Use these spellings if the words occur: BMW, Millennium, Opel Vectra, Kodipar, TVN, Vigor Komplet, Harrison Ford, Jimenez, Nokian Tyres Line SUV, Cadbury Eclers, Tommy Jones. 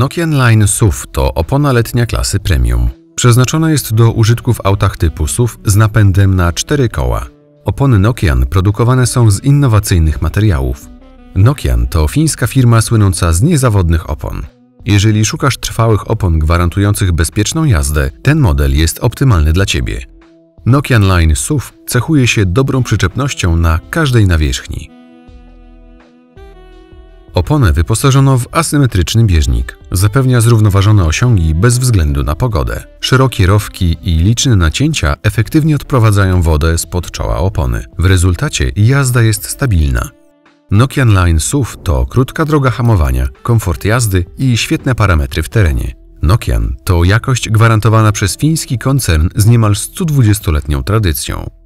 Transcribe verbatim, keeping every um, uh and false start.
Nokian Line S U V to opona letnia klasy premium. Przeznaczona jest do użytku w autach typu S U V z napędem na cztery koła. Opony Nokian produkowane są z innowacyjnych materiałów. Nokian to fińska firma słynąca z niezawodnych opon. Jeżeli szukasz trwałych opon gwarantujących bezpieczną jazdę, ten model jest optymalny dla Ciebie. Nokian Line S U V cechuje się dobrą przyczepnością na każdej nawierzchni. Oponę wyposażono w asymetryczny bieżnik. Zapewnia zrównoważone osiągi bez względu na pogodę. Szerokie rowki i liczne nacięcia efektywnie odprowadzają wodę spod czoła opony. W rezultacie jazda jest stabilna. Nokian Line S U V to krótka droga hamowania, komfort jazdy i świetne parametry w terenie. Nokian to jakość gwarantowana przez fiński koncern z niemal stu dwudziestoletnią tradycją.